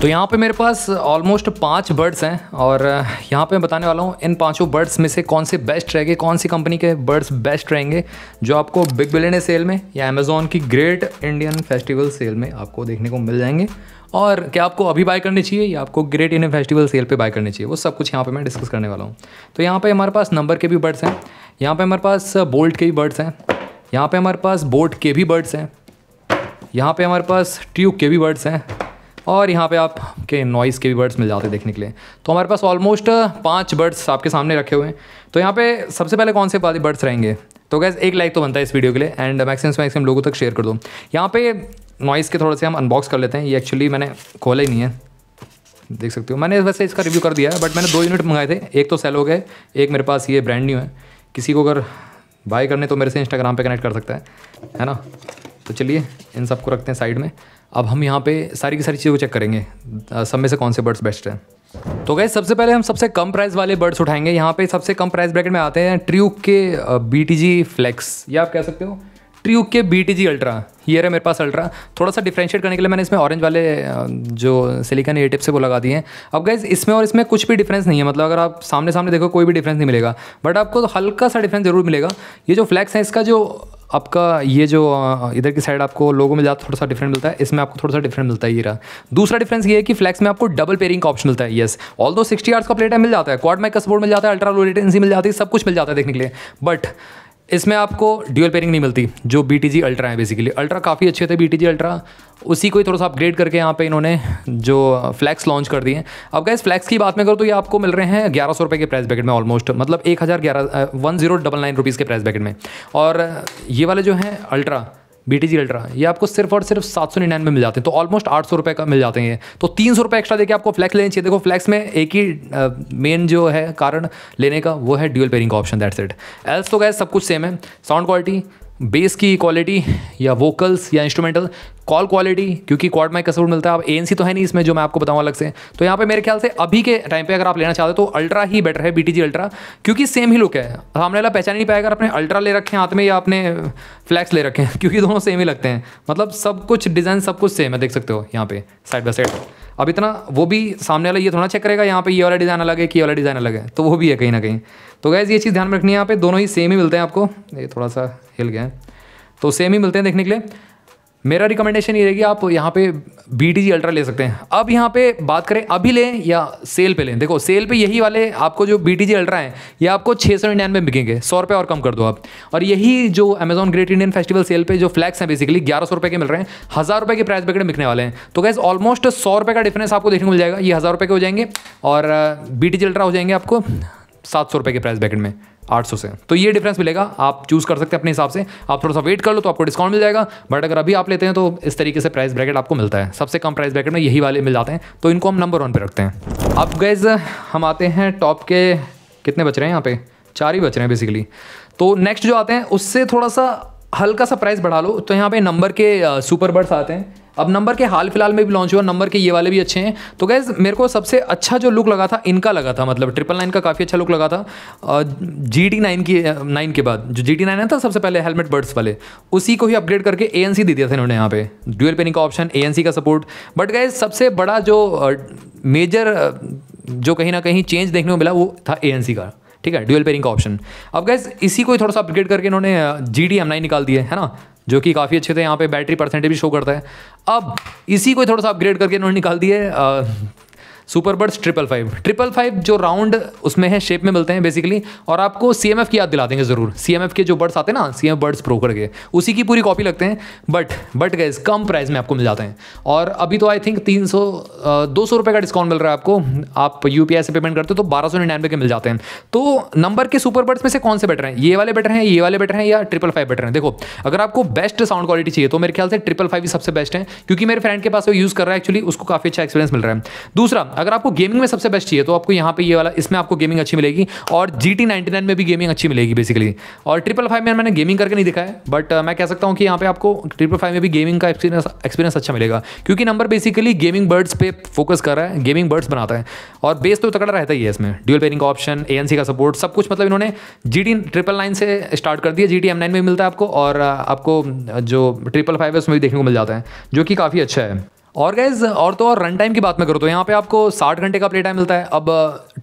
तो यहाँ पे मेरे पास ऑलमोस्ट 5 बर्ड्स हैं और यहाँ पे मैं बताने वाला हूँ इन पांचों बर्ड्स में से कौन से बेस्ट रहेंगे, कौन सी कंपनी के बर्ड्स बेस्ट रहेंगे जो आपको बिग बिलियन सेल में या अमेज़ॉन की ग्रेट इंडियन फेस्टिवल सेल में आपको देखने को मिल जाएंगे और क्या आपको अभी बाय करने चाहिए या आपको ग्रेट इंडियन फेस्टिवल सेल पे बाय करने चाहिए, वो सब कुछ यहाँ पे मैं डिस्कस करने वाला हूँ। तो यहाँ पे हमारे पास नंबर के भी बर्ड्स हैं, यहाँ पे हमारे पास बोल्ट के भी बर्ड्स हैं, यहाँ पे हमारे पास बोट के भी बर्ड्स हैं, यहाँ पे हमारे पास ट्यूब के भी बर्ड्स हैं और यहाँ पे आप के नॉइज़ के भी बर्ड्स मिल जाते हैं देखने के लिए। तो हमारे पास ऑलमोस्ट 5 बर्ड्स आपके सामने रखे हुए हैं। तो यहाँ पे सबसे पहले कौन से वाले बर्ड्स रहेंगे? तो गैस एक लाइक तो बनता है इस वीडियो के लिए एंड मैक्सिमम लोगों तक शेयर कर दो। यहाँ पे नॉइज़ के थोड़े से हम अनबॉक्स कर लेते हैं, ये एक्चुअली मैंने खोला ही नहीं है, देख सकते हो। मैंने वैसे इसका रिव्यू कर दिया है बट मैंने 2 यूनिट मंगाए थे, एक तो सेल हो गए, एक मेरे पास ये ब्रांड न्यू है। किसी को अगर बाय करने तो मेरे से इंस्टाग्राम पे कनेक्ट कर सकता है ना। तो चलिए इन सबको रखते हैं साइड में, अब हम यहाँ पे सारी की सारी चीज़ों को चेक करेंगे सब में से कौन से बर्ड्स बेस्ट हैं। तो गाइस सबसे पहले हम सबसे कम प्राइस वाले बर्ड्स उठाएंगे। यहाँ पे सबसे कम प्राइस ब्रैकेट में आते हैं ट्रियूक के बीटीजी फ्लेक्स, या आप कह सकते हो ट्रियूक के बीटीजी अल्ट्रा। ये है मेरे पास अल्ट्रा, थोड़ा सा डिफ्रेंशिएट करने के लिए मैंने इसमें ऑरेंज वाले जो सिलिकॉन एयर टिप्स है वो लगा दिए हैं। अब गाइस इसमें और इसमें कुछ भी डिफरेंस नहीं है, मतलब अगर आप सामने सामने देखो कोई भी डिफरेंस नहीं मिलेगा बट आपको तो हल्का सा डिफरेंस जरूर मिलेगा। ये जो फ्लैक्स है इसका जो आपका ये जो इधर की साइड आपको लोगो में जाता थोड़ा सा डिफरेंट मिलता है, इसमें आपको थोड़ा सा डिफरेंट मिलता है ये रहा। दूसरा डिफरेंस ये है कि फ्लैक्स में आपको डबल पेयरिंग का ऑप्शन मिलता है, येस। ऑल दो 60 आवर्स का प्ले टाइम मिल जाता है, क्वाड माइक का सपोर्ट मिल जाता है, अल्ट्रा लो लेटेंसी मिल जाती है, सब कुछ मिल जाता है देखने के लिए, बट इसमें आपको ड्यूअल पेयरिंग नहीं मिलती जो बीटीजी अल्ट्रा है। बेसिकली अल्ट्रा काफ़ी अच्छे थे, बीटीजी अल्ट्रा उसी को ही थोड़ा सा अपग्रेड करके यहाँ पे इन्होंने जो फ्लैक्स लॉन्च कर दिए। अब गाइस फ्लैक्स की बात में करो तो ये आपको मिल रहे हैं 1100 रुपये के प्राइस ब्रैकेट में, ऑलमोस्ट मतलब 1099 रुपीज़ के प्राइस ब्रैकेट में। और ये वाले जो हैं अल्ट्रा बीटीजी अल्ट्रा ये आपको सिर्फ और सिर्फ 799 में मिल जाते हैं, तो ऑलमोस्ट 800 रुपये का मिल जाते हैं। तो 300 रुपये एक्स्ट्रा देके आपको फ्लैक्स लेनी चाहिए। देखो फ्लैक्स में एक ही मेन जो है कारण लेने का वो है ड्यूअल पेयरिंग का ऑप्शन, दैट्स इट। एल्स तो गैस सब कुछ सेम है, साउंड क्वालिटी, बेस की क्वालिटी या वोकल्स या इंस्ट्रूमेंटल, कॉल क्वालिटी, क्योंकि क्वाड माइक का सपोर्ट मिलता है। अब एएनसी तो है नहीं इसमें जो मैं आपको बताऊँ अलग से, तो यहाँ पे मेरे ख्याल से अभी के टाइम पे अगर आप लेना चाहते हो तो अल्ट्रा ही बेटर है, बीटीजी अल्ट्रा, क्योंकि सेम ही लुक है। सामने वाला पहचान नहीं पाएगा आपने अल्ट्रा ले रखे हैं हाथ में या आपने फ्लैक्स ले रखे हैं, क्योंकि दोनों सेम ही लगते हैं, मतलब सब कुछ डिज़ाइन सब कुछ सेम है, देख सकते हो यहाँ पे साइड बाई साइड। अब इतना वो भी सामने वाला ये थोड़ा चेक करेगा यहाँ पे ये वाला डिज़ाइन अलग है कि ये वाला डिज़ाइन अलग है, तो वो भी है कहीं ना कहीं। तो गाइस ये चीज़ ध्यान में रखनी है, यहाँ पे दोनों ही सेम ही मिलते हैं आपको, ये थोड़ा सा हिल गया है, तो सेम ही मिलते हैं देखने के लिए। मेरा रिकमेंडेशन ये रहेगी आप यहाँ पे बीटीजी अल्ट्रा ले सकते हैं। अब यहाँ पे बात करें अभी लें या सेल पे लें, देखो सेल पे यही वाले आपको जो बीटीजी अल्ट्रा हैं ये आपको 699 में बिकेंगे, 100 रुपये और कम कर दो आप। और यही जो Amazon great Indian festival sale पे जो फ्लैक्स हैं बेसिकली 1100 रुपये के मिल रहे हैं, 1000 रुपये के प्राइस ब्रैकेट में बिकने वाले हैं। तो गाइस ऑलमोस्ट 100 रुपये का डिफरेंस आपको देखने को मिल जाएगा, ये 1000 रुपये के हो जाएंगे और बीटीजी अल्ट्रा हो जाएंगे आपको 700 रुपये के प्राइस ब्रैकेट में, 800 से। तो ये डिफरेंस मिलेगा, आप चूज़ कर सकते हैं अपने हिसाब से, आप थोड़ा सा वेट कर लो तो आपको डिस्काउंट मिल जाएगा, बट अगर अभी आप लेते हैं तो इस तरीके से प्राइस ब्रैकेट आपको मिलता है। सबसे कम प्राइस ब्रैकेट में यही वाले मिल जाते हैं, तो इनको हम नंबर 1 पे रखते हैं। अब गाइस हम आते हैं टॉप के, कितने बच रहे हैं यहाँ पे? 4 ही बच रहे हैं बेसिकली। तो नेक्स्ट जो आते हैं उससे थोड़ा सा हल्का सा प्राइस बढ़ा लो, तो यहाँ पे नंबर के सुपर बर्ड्स आते हैं। अब नंबर के हाल फिलहाल में भी लॉन्च हुआ, नंबर के ये वाले भी अच्छे हैं। तो गैस मेरे को सबसे अच्छा जो लुक लगा था इनका लगा था, मतलब 999 का काफ़ी अच्छा लुक लगा था। GT9 के बाद जो GT9 है था सबसे पहले हेलमेट बर्ड्स वाले, उसी को ही अपग्रेड करके ANC दे दिया था इन्होंने, यहाँ पे ड्यूअल पेयरिंग का ऑप्शन, ANC का सपोर्ट। बट गैस सबसे बड़ा जो मेजर जो कहीं ना कहीं चेंज देखने को मिला वो था ANC का, ठीक है, ड्यूअल पेयरिंग का ऑप्शन। अब गैस इसी को ही थोड़ा सा अपग्रेड करके इन्होंने GT M9 निकाल दिए है ना, जो कि काफ़ी अच्छे थे, यहाँ पे बैटरी परसेंटेज भी शो करता है। अब इसी को थोड़ा सा अपग्रेड करके इन्होंने निकाल दिए सुपर बर्ड्स 555। 555 जो राउंड उसमें है, शेप में मिलते हैं बेसिकली, और आपको CMF की याद दिला देंगे ज़रूर। CMF के जो बर्ड्स आते हैं ना, CMF बर्ड्स प्रो करके, उसी की पूरी कॉपी लगते हैं, बट गाइस कम प्राइस में आपको मिल जाते हैं। और अभी तो आई थिंक 200 रुपये का डिस्काउंट मिल रहा है आपको, आप UPI से पेमेंट करते हो तो 1299 के मिल जाते हैं। तो नंबर के सुपर बर्ड्स में से कौन से बेटर हैं? ये वाले बेटर हैं, ये वाले बेटर हैं, या 555 बेटर हैं? देखो अगर आपको बेस्ट साउंड क्वालिटी चाहिए तो मेरे ख्याल से 555 ही सबसे बेस्ट है, क्योंकि मेरे फ्रेंड के पास वो यूज़ कर रहा है एक्चुअली, उसको काफ़ी अच्छा एक्सपीरियंस मिल रहा है। दूसरा, अगर आपको गेमिंग में सबसे बेस्ट चाहिए तो आपको यहाँ पे ये वाला, इसमें आपको गेमिंग अच्छी मिलेगी, और GT99 में भी गेमिंग अच्छी मिलेगी बेसिकली। और 555 में मैंने गेमिंग करके नहीं दिखा है, बट मैं कह सकता हूँ कि यहाँ पे आपको 555 में भी गेमिंग का एक्सपीरियंस अच्छा मिलेगा, क्योंकि नंबर बेसिकली गेमिंग बर्ड्स पे फोकस कर रहा है, गेमिंग बर्ड्स बनाता है, और बेस तो तगड़ा रहता ही है इसमें, ड्यूअल पेयरिंग का ऑप्शन, ANC का सपोर्ट, सब कुछ, मतलब इन्होंने GT999 से स्टार्ट कर दिया, GT M9 में मिलता है आपको, और आपको जो 555 है उसमें भी देखने को मिल जाता है, जो कि काफ़ी अच्छा है। और गाइज और तो और रन टाइम की बात मैं करूँ तो यहाँ पे आपको 60 घंटे का प्ले टाइम मिलता है। अब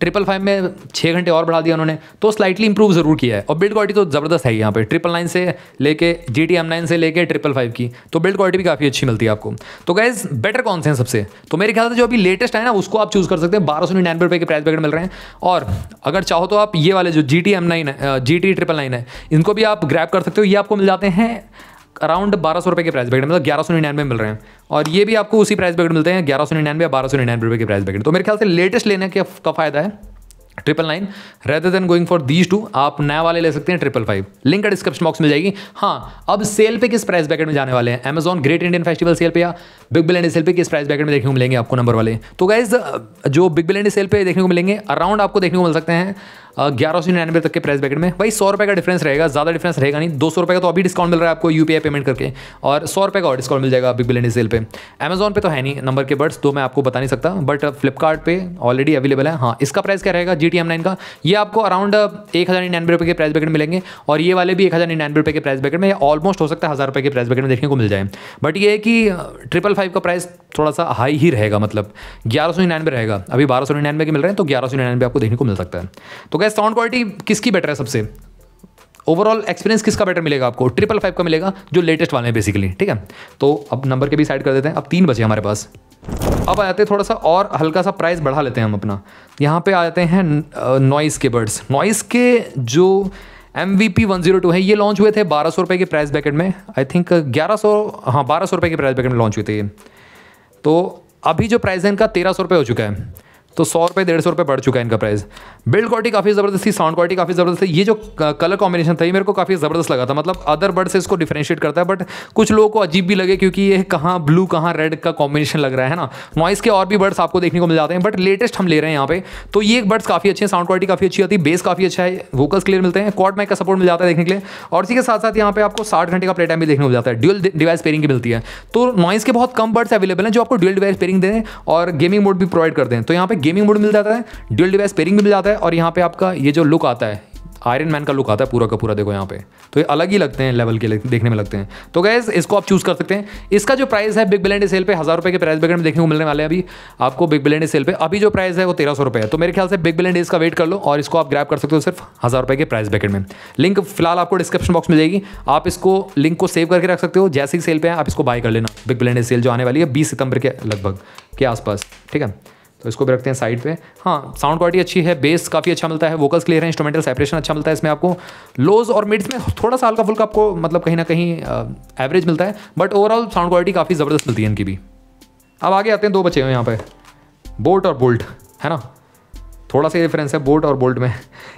555 में 6 घंटे और बढ़ा दिया उन्होंने, तो स्लाइटली इंप्रूव ज़रूर किया है। और बिल्ड क्वालिटी तो ज़बरदस्त है यहाँ पे, 999 से लेके GT M9 से लेके 555 की, तो बिल्ड क्वालिटी भी काफ़ी अच्छी मिलती है आपको। तो गाइज बेटर कौन से हैं सबसे, तो मेरे ख्याल से जो अभी लेटेस्ट है ना उसको आप चूज़ कर सकते हैं। 1299 रुपये के प्राइस पैकेट मिल रहे हैं। और अगर चाहो तो आप ये वाले जो GT M9 है, GT 999 है, इनको भी आप ग्रैब कर सकते हो। ये आपको मिल जाते हैं अराउंड 1200 रुपये के प्राइस पैकेट, मतलब 1199 मिल रहे हैं। और ये भी आपको उसी प्राइस पैकेट मिलते हैं 1199 या 1299 रुपये के प्राइस पैकेट। तो मेरे ख्याल से लेटेस्ट लेने का फायदा है 999 rather than going for these two. आप नया वाले ले सकते हैं 555, लिंक डिस्क्रिप्शन बॉक्स मिल जाएगी। हाँ, अब सेल पे किस प्राइस बैकेट में जाने वाले हैं, Amazon great Indian festival sale पे या बिग बिलियन डे सेल पे किस प्राइस बैकेट में देखने को मिलेंगे आपको नंबर वाले। तो गाइज जो बिग बिलियन डे सेल पे देखने को मिलेंगे अराउंड आपको देखने को मिल सकते हैं 1199 तक के प्राइस बैकेट में। भाई 100 रुपये का डिफरेंस रहेगा, ज़्यादा डिफरेंस रहेगा नहीं। 200 रुपये का तो अभी डिस्काउंट मिल रहा है आपको UPI पेमेंट करके, और 100 रुपये का और डिस्काउंट मिल जाएगा बिग बिलियन डे सेल पे। अमेजॉन पे तो है नहीं नंबर के बर्ड्स, तो मैं आपको बता नहीं सकता, बट फ्लिपकार्ट पे ऑलरेडी अवेलेबल है। हाँ, इसका प्राइस क्या रहेगा GT M9 का, ये आपको अराउंड 1099 रुपये के प्राइस बैकेट मिलेंगे। और ये वाले भी 1099 रुपये के प्राइस बैकेट में, ऑलमोस्ट हो सकता है 1000 रुपये के प्राइस बैकेट में देखने को मिल जाए। बट ये है कि 555 का प्राइस थोड़ा सा हाई ही रहेगा, मतलब 1199 रहेगा। अभी 1299 के मिल रहे हैं, तो 1199 आपको देखने को मिल सकता है। तो क्या साउंड क्वालिटी किसकी बेटर है, सबसे ओवरऑल एक्सपीरियंस किसका बेटर मिलेगा आपको, 555 का मिलेगा जो लेटेस्ट वाले हैं बेसिकली। ठीक है, तो अब नंबर के भी साइड कर देते हैं। अब 3 बचे हमारे पास, अब आ जाते हैं थोड़ा सा और हल्का सा प्राइस बढ़ा लेते हैं हम अपना। यहाँ पे आ जाते हैं नॉइस के बर्ड्स। नॉइस के जो MVP 102 है, ये लॉन्च हुए थे 1200 रुपये के प्राइस बैकेट में, आई थिंक 1200 रुपये के प्राइस बैकेट में लॉन्च हुए थे ये। तो अभी जो प्राइस है इनका 1300 रुपये हो चुका है, तो 100 रुपये 150 रुपये बढ़ चुका है इनका प्राइस। बिल्ड क्वालिटी काफ़ी ज़बरदस्त थी, साउंड क्वालिटी काफ़ी ज़बरदस्त थी। ये जो कलर कॉम्बिनेशन था ये मेरे को काफ़ी ज़बरदस्त लगा था, मतलब अदर बर्ड से इसको डिफरेंशिएट करता है। बट कुछ लोगों को अजीब भी लगे क्योंकि ये कहाँ ब्लू कहाँ रेड का कॉम्बिनेशन लग रहा है ना। नॉइस के और भी बर्ड्स आपको देखने को मिल जाते हैं, बट लेटेस्ट हम ले रहे हैं यहाँ पे। तो ये बर्ड्स काफ़ी अच्छे हैं, साउंड क्वालिटी काफ़ी अच्छी आती है, बेस काफ़ी अच्छा है, वोकल्स क्लियर मिलते हैं, क्वाड माइक का सपोर्ट मिल जाता है देखने के लिए। और इसी के साथ साथ यहाँ पे आपको 60 घंटे का प्ले टाइम भी देखने को मिल जाता है, ड्यूल डिवाइस पेयरिंग की मिलती है। तो नॉइस के बहुत कम बर्ड्स अवेलेबल हैं जो आपको ड्यूल डिवाइस पेयरिंग दें और गेमिंग मोड भी प्रोवाइड करते हैं। तो यहाँ पे गेमिंग मोड मिल जाता है, ड्यूल डिवाइस पेयरिंग भी मिल जाता है। और यहाँ पे आपका ये जो लुक आता है आयरन मैन का लुक आता है पूरा का पूरा, देखो यहाँ पे तो ये अलग ही लगते हैं, लेवल के देखने में लगते हैं। तो गाइस इसको आप चूज़ कर सकते हैं। इसका जो प्राइस है बिग बिलियन डे सेल पे 1000 रुपये के प्राइस बैकेट में देखने को मिलने वाले हैं। अभी आपको बिग बिलियन डे सेल पे अभी जो प्राइस है वो 1300 रुपये है। तो मेरे ख्याल से बिग बिलियन डेज का वेट कर लो और इसको आप ग्रैब कर सकते हो सिर्फ 1000 रुपये के प्राइस बैकेट में। लिंक फिलहाल आपको डिस्क्रिप्शन बॉक्स में मिल जाएगी, आप इसको लिंक को सेव करके रख सकते हो। जैसे ही सेल पर है आप इसको बाय कर लेना। बिग बिलियन डे सेल जो आने वाली है 20 सितंबर के लगभग के आसपास, ठीक है, तो इसको भी रखते हैं साइड पे। हाँ, साउंड क्वालिटी अच्छी है, बेस काफ़ी अच्छा मिलता है, वोकल्स क्लियर है, इंस्ट्रूमेंटल सेपरेशन अच्छा मिलता है इसमें आपको। लोज और मिड्स में थोड़ा सा हल्का फुल्का आपको मतलब कहीं ना कहीं एवरेज मिलता है, बट ओवरऑल साउंड क्वालिटी काफ़ी ज़बरदस्त मिलती है इनकी भी। अब आगे आते हैं, 2 बचे हुए यहाँ पे, बोल्ट और बोल्ट है ना, थोड़ा सा डिफरेंस है बोल्ट और बोल्ट में।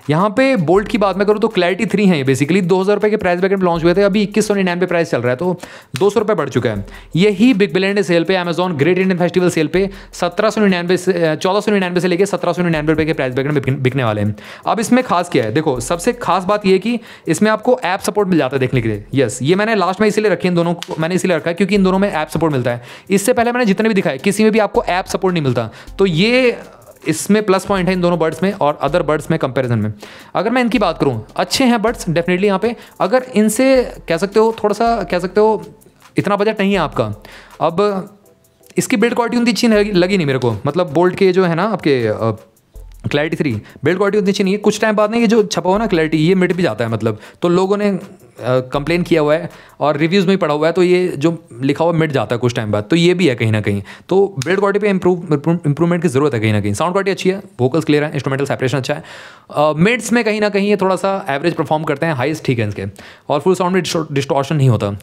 यहाँ पे बोल्ट की बात मैं करूँ तो क्लैरिटी 3 है ये बेसिकली, 2000 रुपये के प्राइस बैकेट में लॉन्च हुए थे, अभी 2199 पे प्राइस चल रहा है, तो 200 रुपये बढ़ चुका है। यही बिग बिलियन डे सेल पे, Amazon great Indian festival sale पे 1799 से 1499 से लेकर 1799 रुपये के प्राइस बैकेट में बिकने वाले हैं। अब इसमें खास क्या है, देखो सबसे खास बात यह कि इसमें आपको ऐप सपोर्ट मिल जाता है देखने के लिए। यस, ये मैंने लास्ट में इसीलिए रखी, इन दोनों को मैंने इसीलिए रखा है क्योंकि इन दोनों में ऐप सपोर्ट मिलता है। इससे पहले मैंने जितने भी दिखाए किसी में भी आपको ऐप सपोर्ट नहीं मिलता, तो ये इसमें प्लस पॉइंट है इन दोनों बर्ड्स में और अदर बर्ड्स में कंपैरिजन में। अगर मैं इनकी बात करूं, अच्छे हैं बर्ड्स डेफिनेटली यहाँ पे। अगर इनसे कह सकते हो थोड़ा सा, कह सकते हो इतना बजट नहीं है आपका, अब इसकी बिल्ड क्वालिटी उतनी अच्छी लगी नहीं मेरे को, मतलब बोल्ट के जो है ना आपके क्लैरिटी 3 बिल्ड क्वालिटी उतनी अच्छी नहीं है। कुछ टाइम बाद में ये जो छपा हुआ ना क्लैरिटी, ये मिट भी जाता है मतलब, तो लोगों ने कंप्लेन किया हुआ है और रिव्यूज़ में पड़ा हुआ है, तो ये जो लिखा हुआ मिट जाता है कुछ टाइम बाद, तो ये भी है कहीं ना कहीं। तो बिल्ड क्वालिटी पे इंप्रूवमेंट की ज़रूरत है कहीं ना कहीं। साउंड क्वालिटी अच्छी है, वोकल्स क्लियर है, इंस्ट्रूमेंटल सेपरेशन अच्छा है। मिड्स में कहीं ना कहीं ये थोड़ा सा एवरेज परफॉर्म करते हैं, हाइस ठीक है इसके, और फुल साउंड में डिस्टॉर्शन नहीं होता।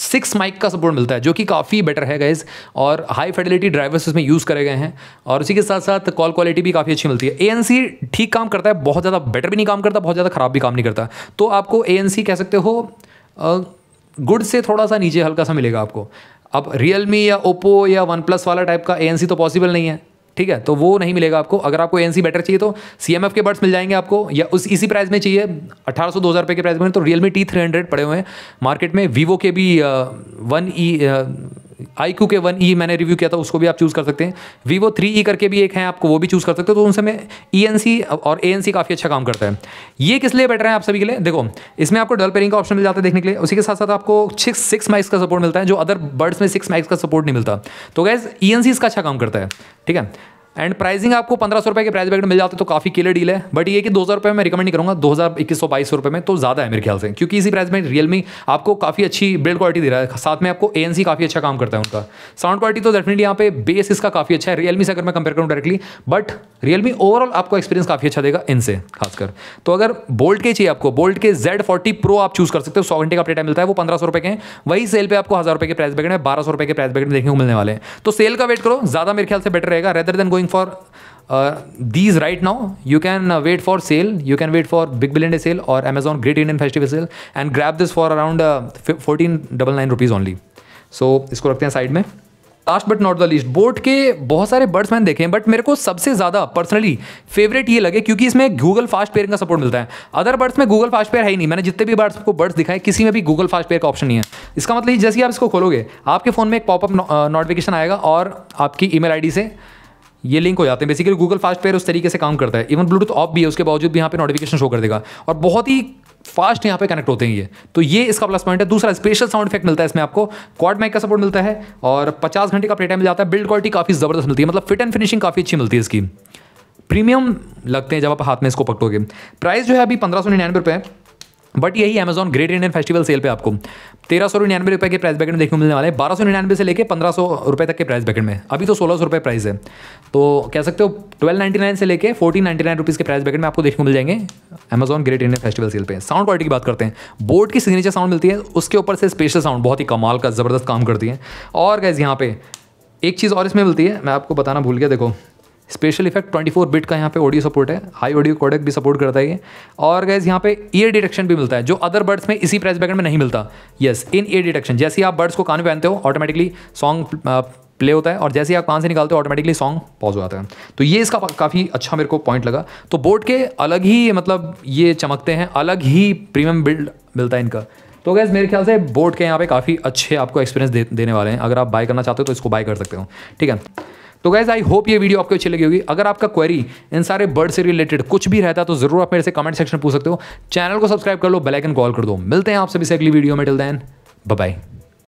6 माइक का सपोर्ट मिलता है जो कि काफ़ी बेटर है गाइज, और हाई फिडेलिटी ड्राइवर्स उसमें यूज़ करे गए हैं। और उसी के साथ साथ कॉल क्वालिटी भी काफ़ी अच्छी मिलती है। ANC ठीक काम करता है, बहुत ज़्यादा बेटर भी नहीं काम करता, बहुत ज़्यादा ख़राब भी काम नहीं करता। तो आपको ANC कह सकते हो गुड से थोड़ा सा नीचे हल्का सा मिलेगा आपको। अब Realme या Oppo या OnePlus वाला टाइप का ANC तो पॉसिबल नहीं है, ठीक है, तो वो नहीं मिलेगा आपको। अगर आपको ANC बेटर चाहिए तो CMF के बर्ड्स मिल जाएंगे आपको, या उस इसी प्राइस में चाहिए 1800-2000 रुपये के प्राइस में, तो Realme T300 पड़े हुए हैं मार्केट में। Vivo के भी 1E IQK1E मैंने रिव्यू किया था, उसको भी आप चूज़ कर सकते हैं। Vivo 3E करके भी एक हैं, आपको वो भी चूज़ कर सकते हो। तो उन समय ENC और ANC काफ़ी अच्छा काम करता है। ये किस लिए बेटर है आप सभी के लिए? देखो, इसमें आपको डल पेयरिंग का ऑप्शन मिल जाता है देखने के लिए। उसी के साथ साथ आपको 6 माइक्स का सपोर्ट मिलता है, जो अदर बर्ड्स में 6 माइक्स का सपोर्ट नहीं मिलता। तो गाइस ENC इसका अच्छा काम करता है, ठीक है। एंड प्राइसिंग आपको 1500 रुपये के प्राइस बैग में मिल जाता है, तो काफ़ी क्लियर डील है। बट ये कि 2000 रुपये मैं रिकमेंड नहीं करूँगा, 2100-2200 रुपये में तो ज़्यादा है मेरे ख्याल से, क्योंकि इसी प्राइस में रियलमी आपको काफ़ी अच्छी बिल्ड क्वालिटी दे रहा है। साथ में आपको ANC काफ़ी अच्छा काम करता है उनका। साउंड क्वालिटी तो डेफिनेटली यहाँ पे बेस इसका काफ़ी अच्छा है रियलमी से अगर मैं कंपेयर करूँ डायरेक्टली। बट रियलमी ओवरऑल आपको एक्सपीरियंस काफ़ी अच्छा देगा इनसे खासकर। तो अगर बोल्ट के चाहिए आपको, बोल्ट के Z40 Pro आप चूज़ कर सकते हो। 100 घंटे का अपडेट टाइम मिलता है, वो 1500 रुपये के हैं। वही सेल पे आपको 1000 रुपये के प्राइस बैग में, 1200 रुपये के प्राइस बैग में देखने को मिलने वाले हैं। तो सेल का वेट करो, ज़्यादा मेरे ख्याल से बेटर रहेगा। Rather than going for these right now, you can wait for sale, you can wait for Big Billion Day sale or Amazon Great Indian Festival sale and grab this for around 1499 rupees only. So इसको रखते हैं side में। Last but not the least, boat के बहुत सारे birds मैंने देखे हैं, बट मेरे को सबसे ज़्यादा पर्सनली फेवरेट ये लगे क्योंकि इसमें गूगल फास्ट पेयरिंग का सपोर्ट मिलता है। अदर बर्ड्स में गूगल फास्ट पेयर है ही नहीं। मैंने जितने भी बर्ड्स को बर्ड्स दिखाए, किसी में भी गूगल फास्ट पेयर का ऑप्शन नहीं है। इसका मतलब जैसे ही आप इसको खोलोगे, आपके फ़ोन में एक पॉपअप नोटिफिकेशन आएगा और आपकी ईमेल आईडी से ये लिंक हो जाते हैं। बेसिकली गूगल फास्ट पेयर उस तरीके से काम करता है। इवन ब्लूटूथ ऑफ भी है, उसके बावजूद भी यहाँ पे नोटिफिकेशन शो कर देगा और बहुत ही फास्ट यहाँ पे कनेक्ट होते हैं ये। तो ये इसका प्लस पॉइंट है। दूसरा, स्पेशल साउंड इफेक्ट मिलता है इसमें आपको, क्वाड माइक का सपोर्ट मिलता है और 50 घंटे का प्ले टाइम मिल जाता है। बिल्ड क्वालिटी काफ़ी ज़बरदस्त मिलती है, मतलब फिट एंड फिनिशिंग काफ़ी अच्छी मिलती है इसकी। प्रीमियम लगते हैं जब आप हाथ में इसको पकड़ोगे। प्राइस जो है अभी 1599 रुपये है, बट यही Amazon great Indian festival sale पे आपको 1399 रुपये के प्राइस बैकेट में देखने को मिलने वाले हैं। 1299 से लेकर 1500 रुपये तक के प्राइस बैकेट में। अभी तो 1600 रुपये प्राइस है, तो कह सकते हो 1299 से लेकर 1499 रुपीज़ के प्राइस बैकेट में आपको देखने को मिल जाएंगे Amazon great Indian festival sale पे। साउंड क्वालिटी की बात करते हैं, बोट की सिग्नेचर साउंड मिलती है, उसके ऊपर से स्पेशल साउंड बहुत ही कमाल का ज़बरदस्त काम करती है। और गाइस यहाँ पे एक चीज़ और इसमें मिलती है, मैं आपको बताना भूल गया। देखो, स्पेशल इफेक्ट 24 बिट का यहाँ पे ऑडियो सपोर्ट है, हाई ऑडियो कोडेक भी सपोर्ट करता है। और गाइस यहाँ पे ईयर डिटेक्शन भी मिलता है, जो अदर बर्ड्स में इसी प्राइस बैकेट में नहीं मिलता। यस, इन ईयर डिटेक्शन, जैसे ही आप बर्ड्स को कान में पहनते हो ऑटोमेटिकली सॉन्ग प्ले होता है और जैसे ही आप कान से निकालते हो ऑटोमेटिकली सॉन्ग पॉज हो जाता है। तो ये इसका काफ़ी अच्छा मेरे को पॉइंट लगा। तो बोट के अलग ही, मतलब ये चमकते हैं, अलग ही प्रीमियम बिल्ड मिलता है इनका। तो गाइस मेरे ख्याल से बोट के यहाँ पे काफ़ी अच्छे आपको एक्सपीरियंस देने वाले हैं। अगर आप बाय करना चाहते हो तो इसको बाय कर सकते हो, ठीक है। तो गाइज आई होप ये वीडियो आपको अच्छी लगी होगी। अगर आपका क्वेरी इन सारे बर्ड से रिलेटेड कुछ भी रहता है तो जरूर आप मेरे से कमेंट सेक्शन में पूछ सकते हो। चैनल को सब्सक्राइब कर लो, बेल आइकन कॉल कर दो। मिलते हैं आप सभी से अगली वीडियो में। Till then, bye bye.